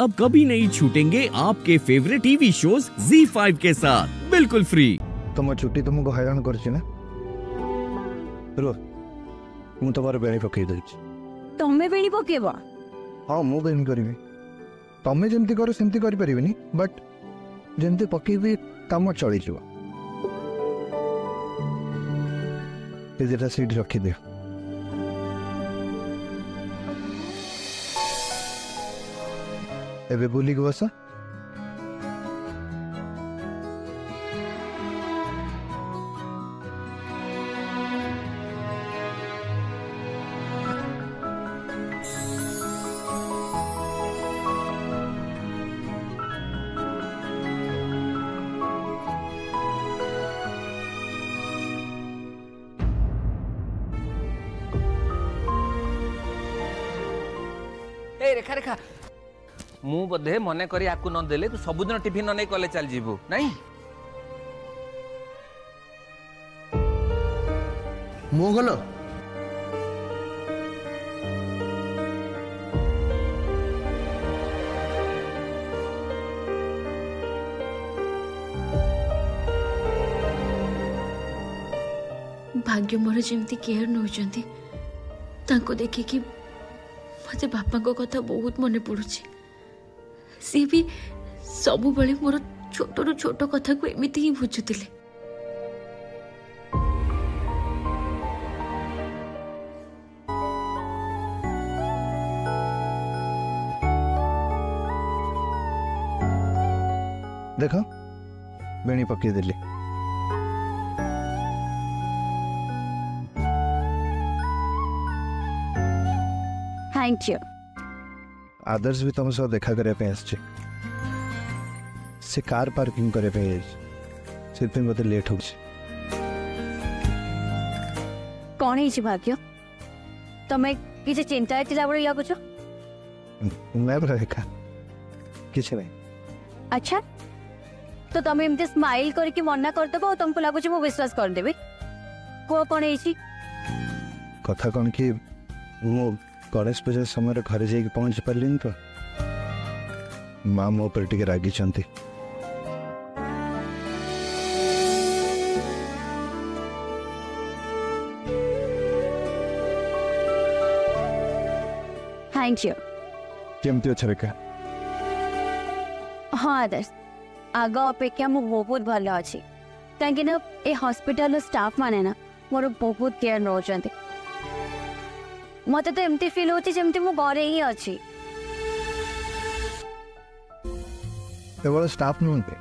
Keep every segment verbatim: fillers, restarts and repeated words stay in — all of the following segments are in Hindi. अब कभी नहीं छूटेंगे आपके favourite TV shows Zee five के साथ बिल्कुल फ्री। तुम छुट्टी तुमको हैरान करछि ना रो मु तोबार बेणी पकई दछि तमे बेणी पकेबो हां मु बेणी करबी तमे जेंति करो सेंति करि परिबेनी बट जेंति पकेबी काम चली जइबो ते जेटा सीट रखि दे एबे बोली गवासा रेखा रेखा मु बधे मने करी आपको न देले तू सब दिन टिफिन न नै कॉलेज चल जीवो नहीं मो गलो भाग्य मोर जेमती केयर न होचंती ताको देखि कि मते बापा को कथा बहुत मने पड़ुची सी भी सबु बले मोर छोटो रो छोटो कथा को एमिति ही बुझुतिले देखो बेणी पक्की देले थैंक यू आदर्श भी तुम सब देखा करे पे आछे से कार पार्किंग करे पे सिर्फ मते लेट हो छी कोन हे छी भाग्य तमे किछ चिंता तिला बड या कुछ मैं बरेखा किछ नहीं अच्छा तो तमे इमते स्माइल करके मना कर देबो तुमको लागो छी मो विश्वास कर देबे को कोन हे छी कथा कोन की मो कॉलेज पे समय घर जाइए पहुंच पारे तो माँ मो पर टे रागी थैंक यू केमती अच्छा रेखा हाँ आदर्श आग अपेक्षा मु बहुत भल अच्छी कहीं ए हॉस्पिटल स्टाफ माने ना मोर बहुत केयर नौकरी मत तो एमती फील होची जेमती मु घरे ही अछि एवल स्टाफ नोंते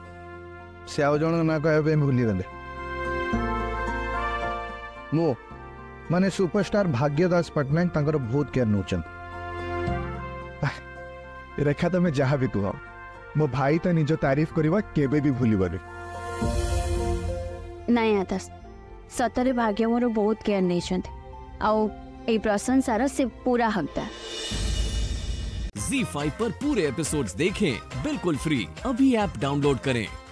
से आउ जण ना कहबे एम भुली गले मो माने सुपरस्टार भाग्यदास पटनायक तंकर बहुत केयर नोचन रेखा तमे जहा भी कहौ मो भाई त निजो तारीफ करबा केबे भी भुलिबले नहीं आदर्श सतरे भाग्य मोर बहुत केयर नै छथि आउ ए प्रशंसा से पूरा हकदार। ज़ी फाइव पर पूरे एपिसोड्स देखें बिल्कुल फ्री। अभी ऐप डाउनलोड करें।